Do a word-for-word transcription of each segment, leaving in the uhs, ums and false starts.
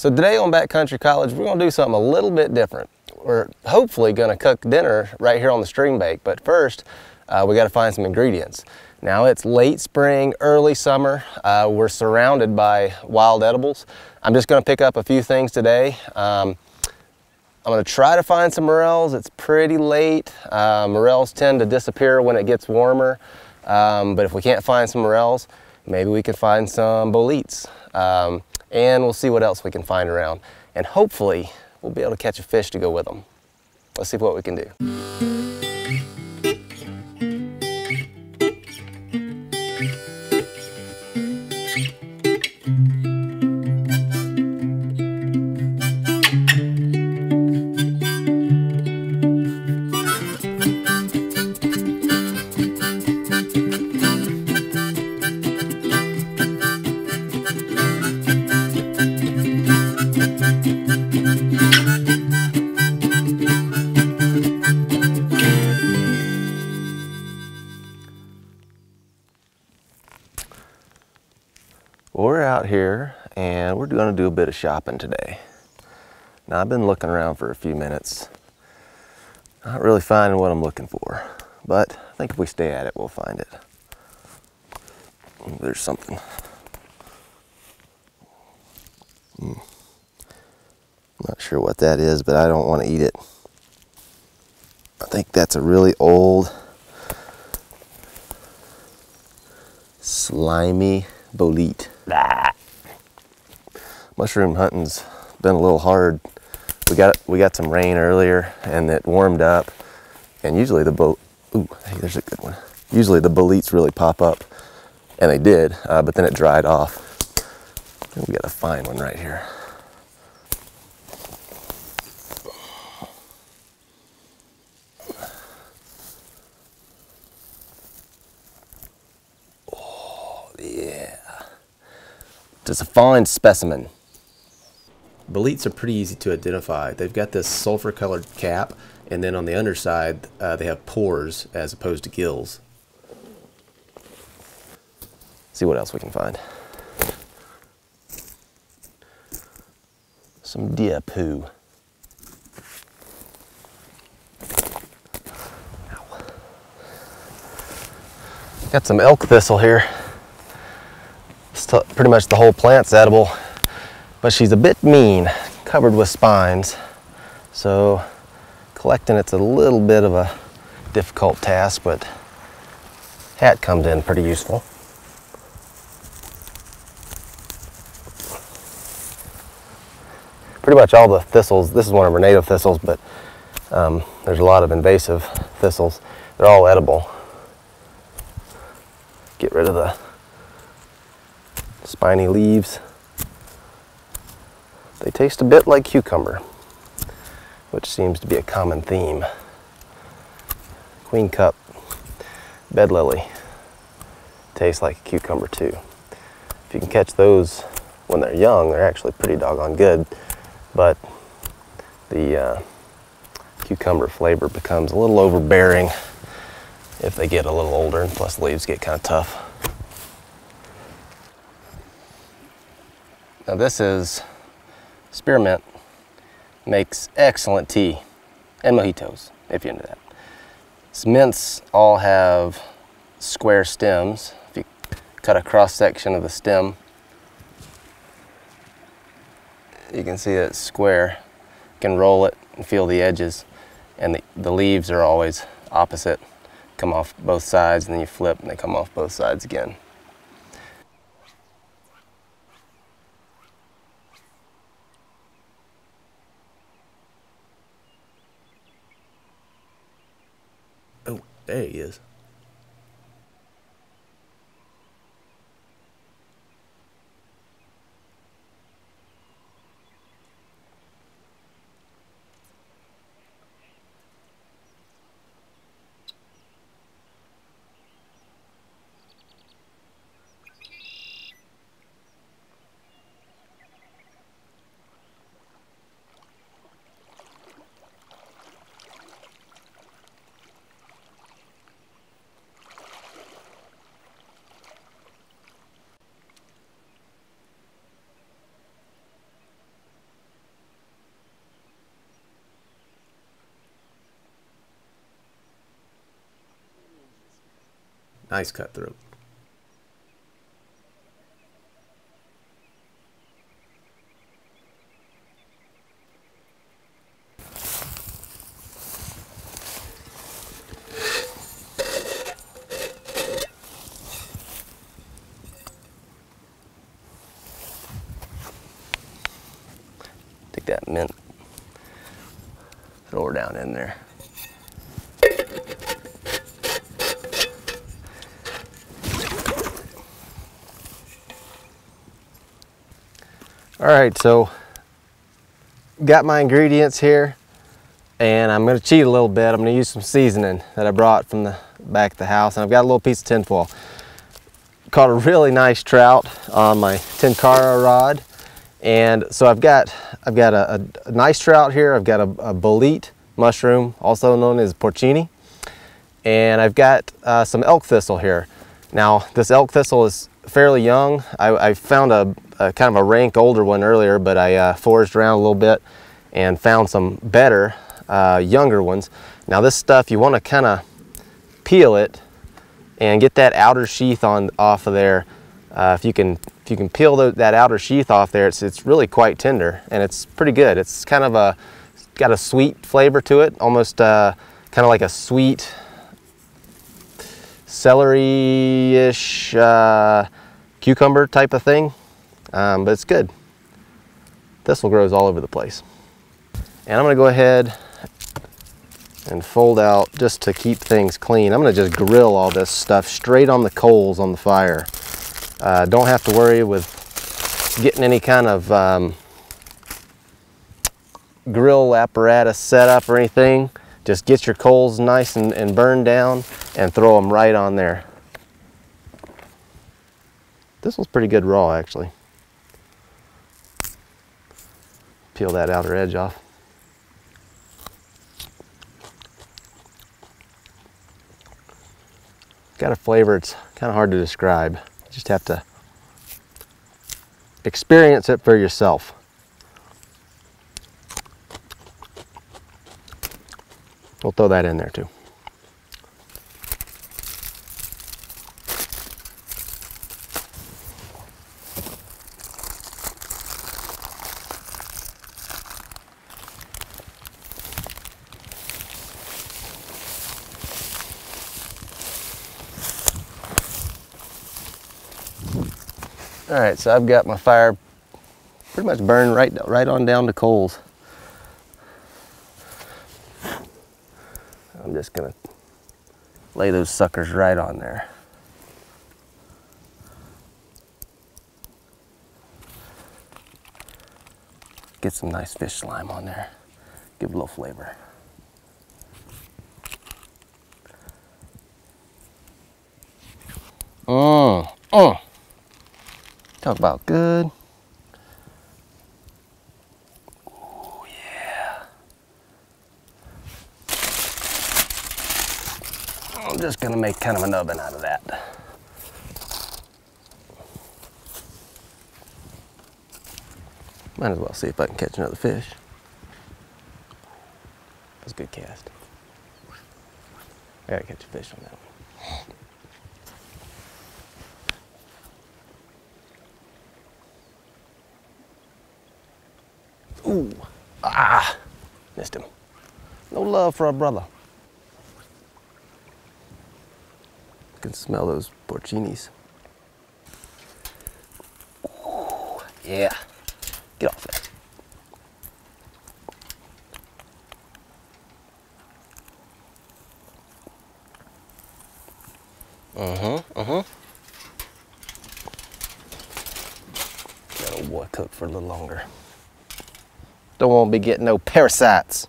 So today on Backcountry College, we're gonna do something a little bit different. We're hopefully gonna cook dinner right here on the stream bake, but first, uh, we gotta find some ingredients. Now it's late spring, early summer. Uh, we're surrounded by wild edibles. I'm just gonna pick up a few things today. Um, I'm gonna try to find some morels. It's pretty late. Uh, morels tend to disappear when it gets warmer. Um, but if we can't find some morels, maybe we can find some boletes. Um, and we'll see what else we can find around. And hopefully, we'll be able to catch a fish to go with them. Let's see what we can do. Here, and we're going to do a bit of shopping today. Now I've been looking around for a few minutes, not really finding what I'm looking for, but I think if we stay at it, we'll find it. There's something. Mm. Not sure what that is, but I don't want to eat it. I think that's a really old, slimy bolete. Ah. Mushroom hunting's been a little hard. We got we got some rain earlier, and it warmed up. And usually the bo ooh, hey, there's a good one. Usually the boletes really pop up, and they did, uh, but then it dried off. And we got a fine one right here. It's a fine specimen. Boletes are pretty easy to identify. They've got this sulfur colored cap, and then on the underside uh, they have pores as opposed to gills. See what else we can find. Some deer poo. Ow. Got some elk thistle here. Pretty much the whole plant's edible, but she's a bit mean, covered with spines, so collecting it's a little bit of a difficult task, but hat comes in pretty useful. Pretty much all the thistles, this is one of our native thistles, but um, there's a lot of invasive thistles. They're all edible. Get rid of the spiny leaves. They taste a bit like cucumber, which seems to be a common theme. Queen cup, bed lily, tastes like a cucumber too. If you can catch those when they're young, they're actually pretty doggone good, but the uh, cucumber flavor becomes a little overbearing if they get a little older, and plus the leaves get kind of tough. Now this is spearmint, makes excellent tea and mojitos, if you're into that. So mints all have square stems. If you cut a cross section of the stem, you can see that it's square. You can roll it and feel the edges, and the, the leaves are always opposite, come off both sides, and then you flip and they come off both sides again. There he is. Nice cutthroat. Take that mint, throw her down in there. All right, so got my ingredients here, and I'm gonna cheat a little bit. I'm gonna use some seasoning that I brought from the back of the house, and I've got a little piece of tinfoil. Caught a really nice trout on my Tenkara rod, and so I've got I've got a, a nice trout here. I've got a, a bolete mushroom, also known as porcini, and I've got uh, some elk thistle here. Now this elk thistle is fairly young. I, I found a, a kind of a rank older one earlier, but I uh, foraged around a little bit and found some better uh, younger ones. Now this stuff, you want to kind of peel it and get that outer sheath on off of there. Uh, if you can, if you can peel the, that outer sheath off there, it's it's really quite tender and it's pretty good. It's kind of a it's got a sweet flavor to it, almost uh, kind of like a sweet celery-ish uh, cucumber type of thing, um, but it's good. Thistle grows all over the place. And I'm gonna go ahead and fold out just to keep things clean. I'm gonna just grill all this stuff straight on the coals on the fire. Uh, don't have to worry with getting any kind of um, grill apparatus set up or anything. Just get your coals nice and, and burned down and throw them right on there. This one's pretty good raw, actually. Peel that outer edge off. Got a flavor, it's kind of hard to describe. You just have to experience it for yourself. We'll throw that in there too. All right, so I've got my fire pretty much burned right, right on down to coals. I'm just gonna lay those suckers right on there. Get some nice fish slime on there. Give it a little flavor. Mmm, mmm. Talk about good. Oh yeah. I'm just gonna make kind of an oven out of that. Might as well see if I can catch another fish. That was a good cast. I gotta catch a fish on that one. Ooh, ah, missed him. No love for our brother. You can smell those porcinis. Ooh, yeah, get off that. Uh-huh, uh-huh. That old boy cooked for a little longer. Don't want to be getting no parasites.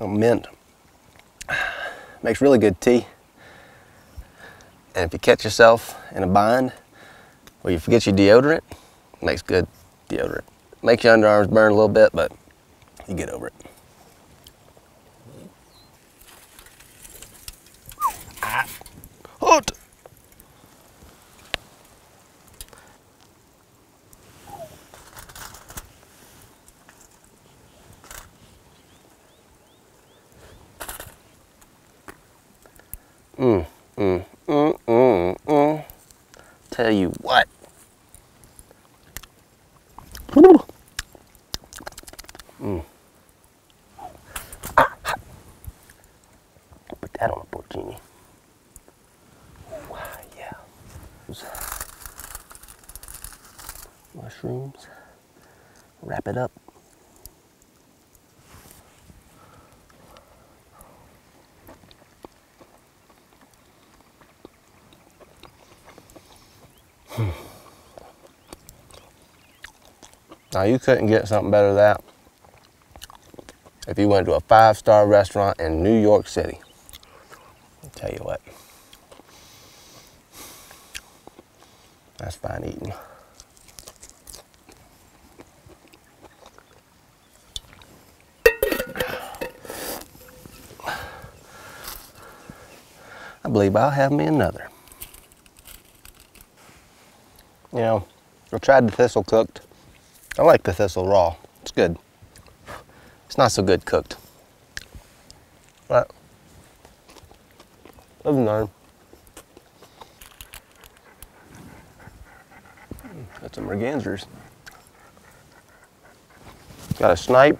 Oh, mint. Makes really good tea. And if you catch yourself in a bind or you forget your deodorant, it makes good deodorant. Makes your underarms burn a little bit, but you get over it. Hooked. Mm, mm, mm, mm, mm. Tell you what. Mm. Ah, hot. Put that on a porcini. Wow, yeah. Mushrooms. Wrap it up. Now you couldn't get something better than that if you went to a five-star restaurant in New York City. I'll tell you what. That's fine eating. I believe I'll have me another. You know, I tried the thistle cooked. I like the thistle raw. It's good. It's not so good cooked. But live and learn. Got some mergansers. Got a snipe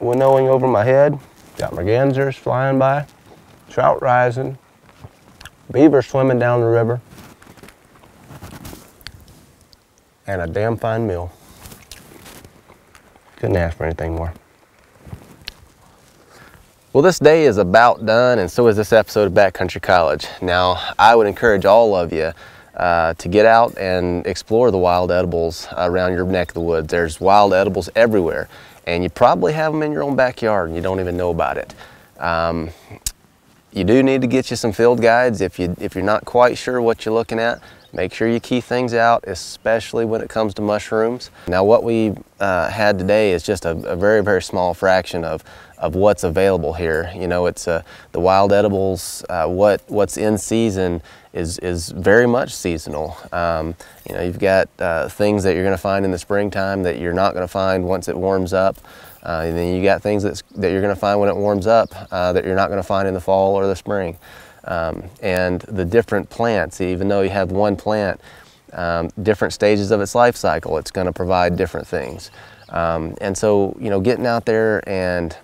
winnowing over my head. Got mergansers flying by. Trout rising. Beaver swimming down the river. And a damn fine meal. Couldn't ask for anything more. Well, this day is about done, and so is this episode of Backcountry College. Now, I would encourage all of you uh, to get out and explore the wild edibles around your neck of the woods. There's wild edibles everywhere, and you probably have them in your own backyard, and you don't even know about it. Um, you do need to get you some field guides if, you, if you're not quite sure what you're looking at. Make sure you key things out, especially when it comes to mushrooms. Now, what we uh, had today is just a, a very, very small fraction of, of what's available here. You know, it's uh, the wild edibles, uh, what, what's in season is, is very much seasonal. Um, you know, you've got uh, things that you're gonna find in the springtime that you're not gonna find once it warms up. Uh, and then you got things that's, that you're gonna find when it warms up uh, that you're not gonna find in the fall or the spring. Um, and the different plants, even though you have one plant, um, different stages of its life cycle, it's going to provide different things. Um, and so, you know, getting out there and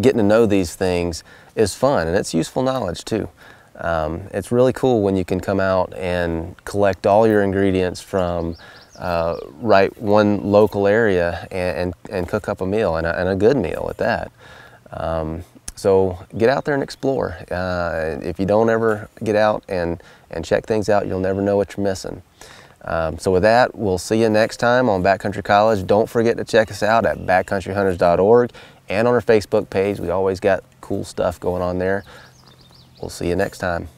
getting to know these things is fun, and it's useful knowledge too. Um, it's really cool when you can come out and collect all your ingredients from uh, right one local area and, and, and cook up a meal, and a, and a good meal at that. Um, So get out there and explore. Uh, if you don't ever get out and, and check things out, you'll never know what you're missing. Um, so with that, we'll see you next time on Backcountry College. Don't forget to check us out at backcountry hunters dot org and on our Facebook page. We always got cool stuff going on there. We'll see you next time.